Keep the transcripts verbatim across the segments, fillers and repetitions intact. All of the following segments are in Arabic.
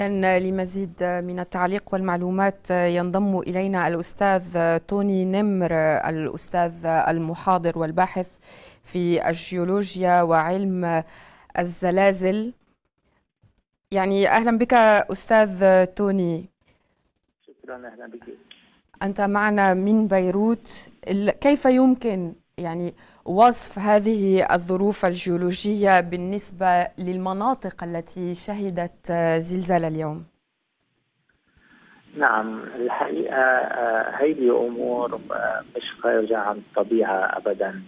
إذن لمزيد من التعليق والمعلومات ينضم إلينا الأستاذ توني نمر، الأستاذ المحاضر والباحث في الجيولوجيا وعلم الزلازل. يعني أهلا بك أستاذ توني. شكرا، أهلا بك. أنت معنا من بيروت. كيف يمكن يعني وصف هذه الظروف الجيولوجية بالنسبة للمناطق التي شهدت زلزال اليوم؟ نعم، الحقيقة هذه أمور مش خارجة عن الطبيعة أبدا.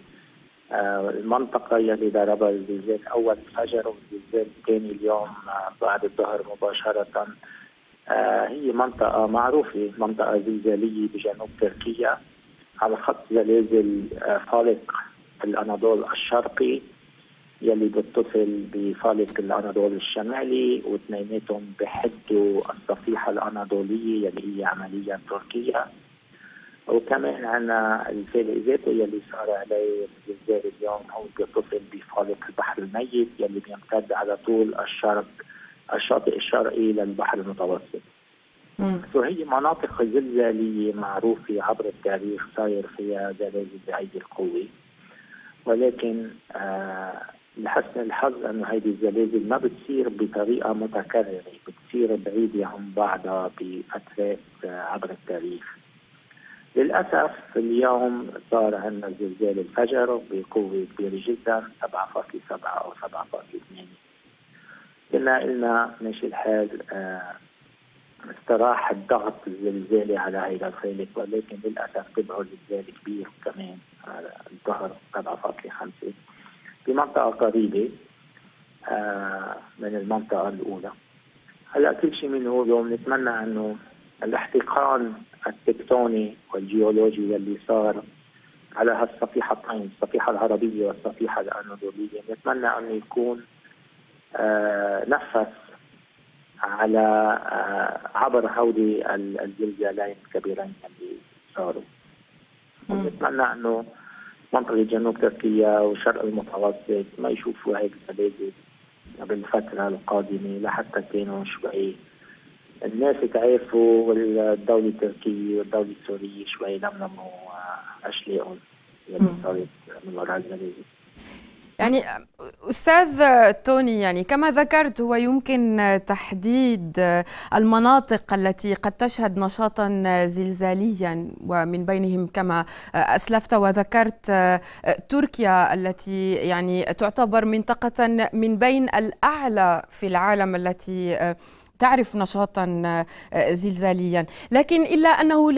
المنطقة يلي ضربها الزلزال الأول الفجر والزلزال الثاني اليوم بعد الظهر مباشرة هي منطقة معروفة، منطقة زلزالية بجنوب تركيا على خط زلازل فالق الاناضول الشرقي يلي بيتصل بفالق الاناضول الشمالي، واثنيناتهم بحدوا الصفيحة الاناضولية يلي هي عمليا تركيا. وكمان عندنا الفالق ذاته يلي صار عليه الزلزال اليوم، هو بيتصل بفالق البحر الميت يلي بيمتد على طول الشرق الشاطئ الشرقي للبحر المتوسط. فهي مناطق زلزالية معروفة عبر التاريخ صاير فيها زلازل بهيدي القوة، ولكن آه لحسن الحظ انه هيدي الزلازل ما بتصير بطريقة متكررة، بتصير بعيدة عن بعضها بفترات آه عبر التاريخ. للأسف اليوم صار عندنا زلزال الفجر بقوة كبيرة جدا سبعة فاصلة سبعة أو سبعة فاصلة ثمانية. كنا قلنا ماشي الحال آه استراح الضغط الزلزالي على هيدا الخليج، ولكن للاسف تبعه زلزال كبير كمان على الظهر سبعة فاصلة خمسة بمنطقه قريبه آه من المنطقه الاولى. هلا كل شيء من هول ونتمنى انه الاحتقان التكتوني والجيولوجي اللي صار على هالصفيحتين، الصفيحه العربيه والصفيحه الاناضوليه، نتمنى انه يكون آه نفس على عبر هودي الزلزالين الكبيرين اللي صاروا. ونتمنى انه منطقه جنوب تركيا وشرق المتوسط ما يشوفوا هيك زلازل بالفتره القادمه، لحتى كانوا شوي الناس تعافوا والدوله التركيه والدوله السوريه شوي لملموا اشلاءهم اللي صارت من وراء الزلازل. يعني أستاذ توني، يعني كما ذكرت هو يمكن تحديد المناطق التي قد تشهد نشاطا زلزاليا، ومن بينهم كما أسلفت وذكرت تركيا التي يعني تعتبر منطقة من بين الأعلى في العالم التي تعرف نشاطا زلزاليا. لكن إلا أنه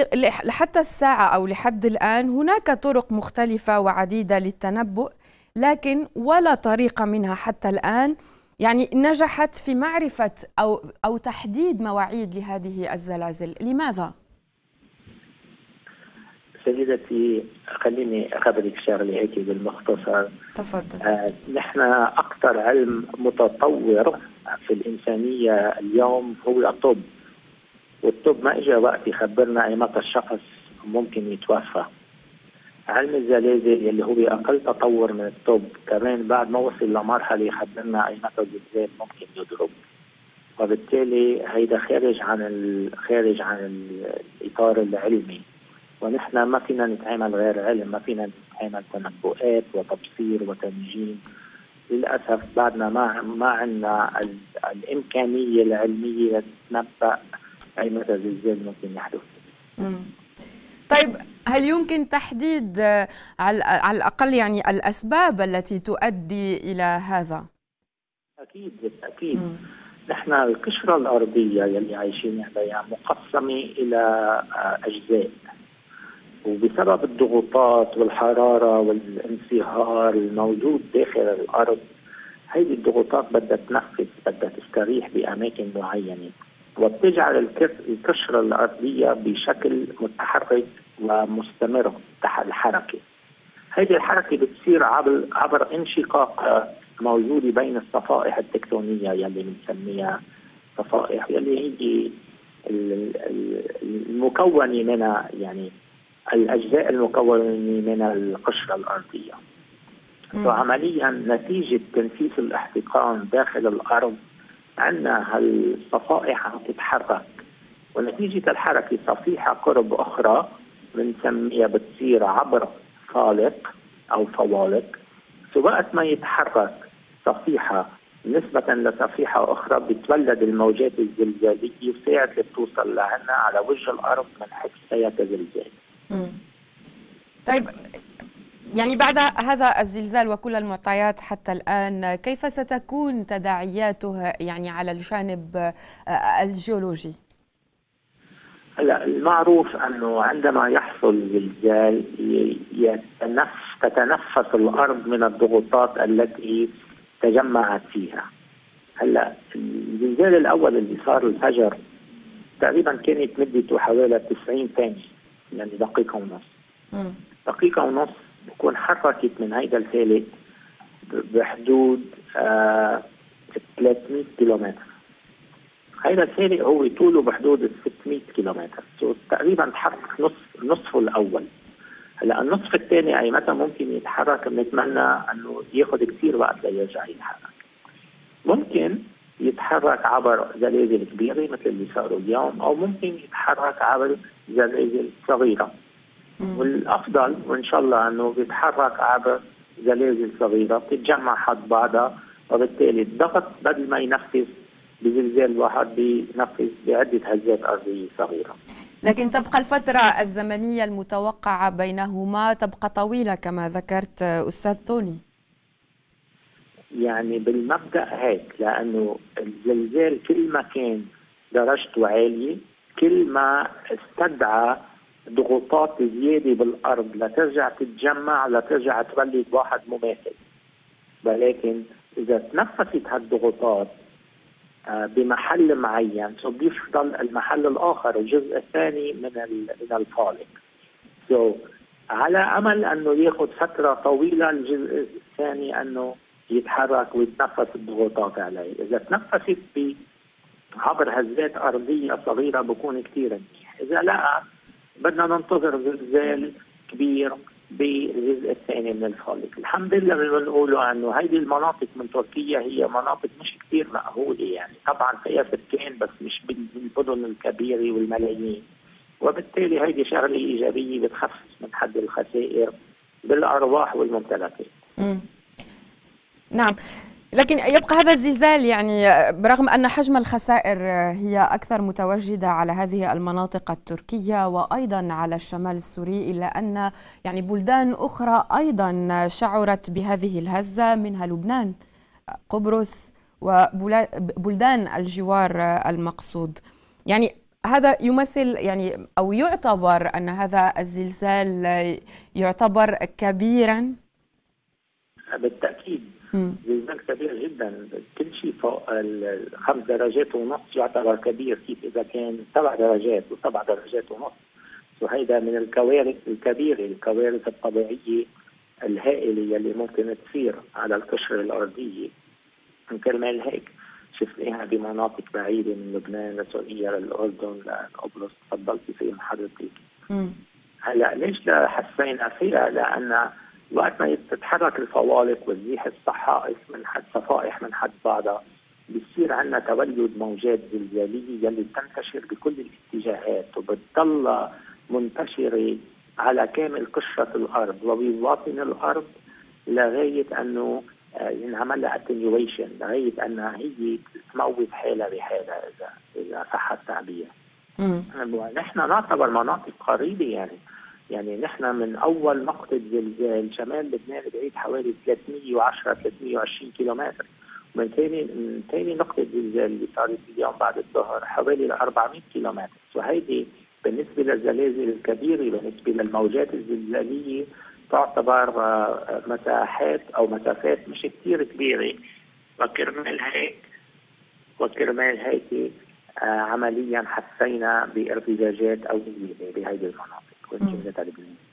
لحتى الساعة أو لحد الآن هناك طرق مختلفة وعديدة للتنبؤ، لكن ولا طريقة منها حتى الآن يعني نجحت في معرفة أو أو تحديد مواعيد لهذه الزلازل. لماذا؟ سيدتي خليني أخبرك شغلة هيك بالمختصر. تفضل. آه، نحن أكثر علم متطور في الإنسانية اليوم هو الطب، والطب ما إجا وقت يخبرنا متى الشخص ممكن يتوفى. علم الزلازل اللي هو اقل تطور من الطب كمان بعد ما وصل لمرحله يخبرنا اي متى الزلزال ممكن يضرب، وبالتالي هيدا خارج عن خارج عن الاطار العلمي، ونحن ما فينا نتعامل غير علم، ما فينا نتعامل تنبؤات وتبصير وتنجيم. للاسف بعدنا ما ما عندنا الامكانيه العلميه لنتنبأ اي متى الزلزال ممكن يحدث. طيب، هل يمكن تحديد على الأقل يعني الأسباب التي تؤدي إلى هذا؟ أكيد بالتأكيد. مم. نحن القشرة الأرضية يلي عايشين عليها مقسمة إلى أجزاء، وبسبب الضغوطات والحرارة والانصهار الموجود داخل الأرض، هذه الضغوطات بدها تنفذ، بدها تستريح بأماكن معينة، وبتجعل القشرة الأرضية بشكل متحرك ومستمر تحت الحركة. هذه الحركة بتصير عبر عبر انشقاق موجودة بين الصفائح التكتونية يلي بنسميها صفائح، يلي هي المكونة منها يعني الأجزاء المكونة من القشرة الأرضية. وعمليا نتيجة تنفيذ الاحتقان داخل الأرض عندنا هالصفائح عم تتحرك، ونتيجة الحركة صفيحة قرب أخرى بنسميها بتصير عبر فالق أو فوالق. وقت ما يتحرك صفيحة نسبة لصفيحة أخرى بتولد الموجات الزلزالية وساعة اللي بتوصل لعنا على وجه الأرض بنحسها كزلزال. طيب يعني بعد هذا الزلزال وكل المعطيات حتى الآن، كيف ستكون تداعياته يعني على الجانب الجيولوجي؟ هلا المعروف انه عندما يحصل زلزال تتنفس الارض من الضغوطات التي تجمعت فيها. هلا الزلزال الاول اللي صار الفجر تقريبا كانت مدته حوالي تسعين ثانيه، يعني دقيقه ونص. م. دقيقه ونص بكون حركت من هيدا الفالق بحدود آه ثلاثمئة كيلومتر. هيدا الفارق هو طوله بحدود ال ستمئة كيلومتر، تقريبا تحرك نصف نصفه الاول. هلا النصف الثاني اي متى ممكن يتحرك؟ بنتمنى انه ياخذ كثير وقت ليرجع يتحرك. ممكن يتحرك عبر زلازل كبيره مثل اللي صاروا اليوم، او ممكن يتحرك عبر زلازل صغيره. مم. والافضل وان شاء الله انه بيتحرك عبر زلازل صغيره بتتجمع حد بعضها، وبالتالي الضغط بدل ما ينفذ بزلزال واحد بينفذ بعدة هزات أرضية صغيرة. لكن تبقى الفترة الزمنية المتوقعة بينهما تبقى طويلة كما ذكرت أستاذ توني. يعني بالمبدأ هيك، لأنه الزلزال كل ما كان درجته عالية كل ما استدعى ضغوطات زيادة بالأرض لترجع تتجمع لترجع تولد واحد مماثل. ولكن إذا تنفست هالضغوطات بمحل معين بيفضل المحل الاخر الجزء الثاني من من الفالق. سو so, على امل انه ياخذ فتره طويله الجزء الثاني انه يتحرك ويتنفس الضغوطات عليه، اذا تنفست عبر هزات ارضيه صغيره بكون كثير منيح، اذا لا بدنا ننتظر زلزال كبير بالجزء الثاني من الفالق. الحمد لله بنقوله انه هيدي المناطق من تركيا هي مناطق مش كثير مأهوله، يعني طبعا فيها سكان بس مش بالمدن الكبيره والملايين، وبالتالي هيدي شغله ايجابيه بتخفف من حد الخسائر بالارواح والممتلكات. امم نعم، لكن يبقى هذا الزلزال يعني برغم أن حجم الخسائر هي أكثر متواجدة على هذه المناطق التركية وأيضا على الشمال السوري، إلا أن يعني بلدان أخرى أيضا شعرت بهذه الهزة، منها لبنان، قبرص، وبلدان الجوار المقصود. يعني هذا يمثل يعني أو يعتبر أن هذا الزلزال يعتبر كبيرا. بالتأكيد زلزال كبير جدا، كل شيء فوق الخمس درجات ونص يعتبر كبير، كيف اذا كان سبع درجات وسبع درجات ونص. وهيدا من الكوارث الكبيره، الكوارث الطبيعيه الهائله اللي ممكن تصير على القشره الارضيه. من كرمال هيك شفناها بمناطق بعيده من لبنان لسوريا للاردن لقبرص، تفضلتي فيهم حضرتك. هلا ليش لا حسينا فيها؟ لان وقت ما تتحرك الفوالق وتزيح الصحائف من حد صفائح من حد بعضها بيصير عندنا تولد موجات زلزاليه يلي بتنتشر بكل الاتجاهات وبتضل منتشره على كامل قشره الارض وبيواطن الارض لغايه انه ينعمل لها اتنيويشن، لغايه انها هي تموت حالها بحالها اذا اذا صح التعبير. ونحن نعتبر مناطق قريبه، يعني يعني نحن من اول نقطه زلزال شمال لبنان بعيد حوالي ثلاثمئة وعشرة ثلاثمئة وعشرين كيلومتر، ومن ثاني من ثاني نقطه زلزال اللي صارت اليوم بعد الظهر حوالي أربعمئة كيلومتر. وهيدي بالنسبه للزلازل الكبيره بالنسبه للموجات الزلزاليه تعتبر مساحات او مسافات مش كثير كبيره. وكرمال هيك وكرمال هيك عمليا حسينا بارتجاجات او بهيدي المناطق. كنت